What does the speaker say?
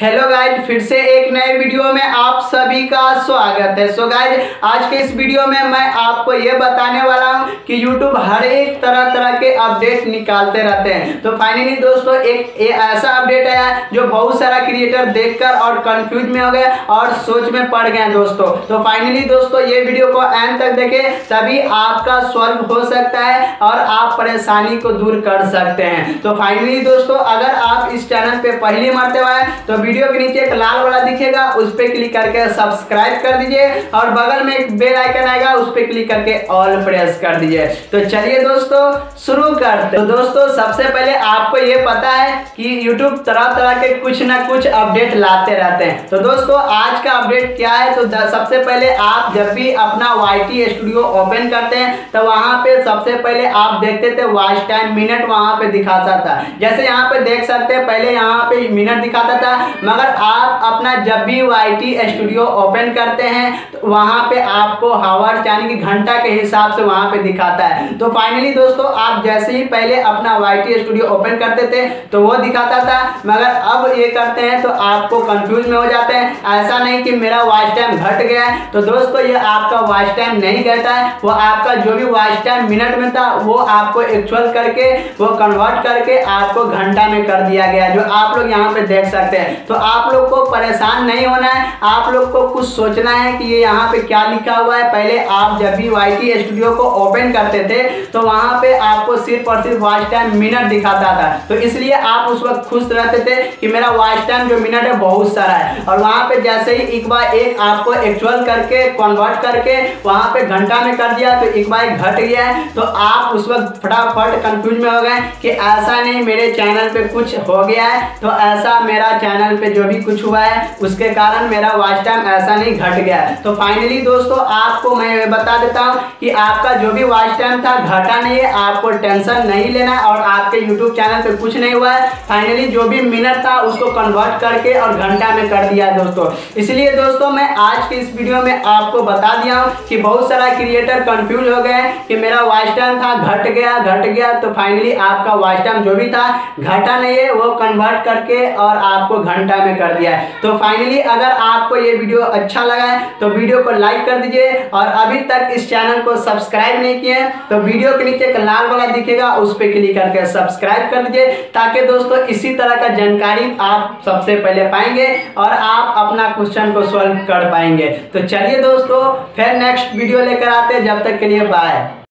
Hello guys, फिर से एक नए वीडियो में आप सभी का स्वागत है। सो गाइज, आज के इस वीडियो में मैं आपको ये बताने वाला हूँ कि YouTube हर एक तरह के अपडेट निकालते रहते हैं। तो फाइनली दोस्तों एक ऐसा अपडेट आया जो बहुत सारा क्रिएटर देखकर और कंफ्यूज में हो गए और सोच में पड़ गए दोस्तों। तो फाइनली दोस्तों ये वीडियो को एंड तक देखें, तभी आपका सॉल्व हो सकता है और आप परेशानी को दूर कर सकते हैं। तो फाइनली दोस्तों, अगर आप इस चैनल पर पहली मरते हुए तो वीडियो के नीचे एक लाल वाला दिखेगा, उस पे क्लिक करके सब्सक्राइब कर दीजिए और बगल में एक बेल आइकन आएगा, उस पे क्लिक करके ऑल प्रेस कर दीजिए। तो चलिए दोस्तों शुरू करते हैं। तो दोस्तों सबसे पहले आपको ये पता है कि YouTube तरह-तरह के कुछ ना कुछ अपडेट लाते रहते हैं। तो दोस्तों आज का अपडेट क्या है, तो सबसे पहले आप जब भी अपना YT स्टूडियो ओपन करते हैं तो वहां पे सबसे पहले आप देखते थे वॉच टाइम मिनट वहां पे दिखाता था। जैसे यहाँ पे देख सकते हैं, पहले यहाँ पे मिनट दिखाता था, मगर आप अपना जब भी YT स्टूडियो ओपन करते हैं तो वहां पे आपको हावर्स यानी कि घंटा के हिसाब से वहां पे दिखाता है। तो फाइनली दोस्तों आप जैसे ही पहले अपना YT स्टूडियो ओपन करते थे तो वो दिखाता था, मगर अब ये करते हैं तो आपको कंफ्यूज में हो जाते हैं। ऐसा नहीं कि मेरा वॉच टाइम घट गया है, तो दोस्तों ये आपका वॉच टाइम नहीं घटा है, वो आपका जो भी वॉच टाइम मिनट में था वो आपको एक्चुअल करके वो कन्वर्ट करके आपको घंटा में कर दिया गया, जो आप लोग यहाँ पे देख सकते हैं। तो आप लोग को परेशान नहीं होना है, आप लोग को कुछ सोचना है कि ये यहाँ पे क्या लिखा हुआ है। पहले आप जब भी YT स्टूडियो को ओपन करते थे तो वहाँ पे आपको सिर्फ और सिर्फ वॉच टाइम मिनट दिखाता था, तो इसलिए आप उस वक्त खुश रहते थे कि मेरा वॉच टाइम जो मिनट है बहुत सारा है। और वहाँ पे जैसे ही एक बार एक आपको एक्चुअल करके कन्वर्ट करके वहाँ पे घंटा में कर दिया तो एक बार एक घट गया है, तो आप उस वक्त फटाफट कंफ्यूज में हो गए कि ऐसा नहीं मेरे चैनल पर कुछ हो गया है, तो ऐसा मेरा चैनल पे जो भी कुछ हुआ है उसके कारण मेरा वॉच टाइम ऐसा नहीं घट गया। तो फाइनली दोस्तों आपको मैं बता देता हूं कि आपका जो भी वॉच टाइम था घटा नहीं है, आपको टेंशन नहीं लेना है और आपके YouTube चैनल पे कुछ नहीं हुआ है। फाइनली जो भी मिनट था उसको कन्वर्ट करके और घंटा में कर दिया दोस्तों। इसलिए दोस्तों मैं आज के इस वीडियो में आपको बता दिया हूँ कि बहुत सारा क्रिएटर कंफ्यूज हो गए कि मेरा वॉच टाइम था घट गया। तो फाइनली आपका वॉच टाइम जो भी था घटा नहीं है, वो कन्वर्ट करके और आपको घंटा में कर दिया है। तो फाइनली अगर आपको ये वीडियो अच्छा लगा है तो वीडियो को लाइक कर दीजिए और अभी तक इस चैनल को सब्सक्राइब नहीं किए तो वीडियो के नीचे एक लाल वाला दिखेगा, उस पर क्लिक करके सब्सक्राइब कर दीजिए, ताकि दोस्तों इसी तरह का जानकारी आप सबसे पहले पाएंगे और आप अपना क्वेश्चन को सॉल्व कर पाएंगे। तो चलिए दोस्तों फिर नेक्स्ट वीडियो लेकर आते हैं, जब तक के लिए बाय।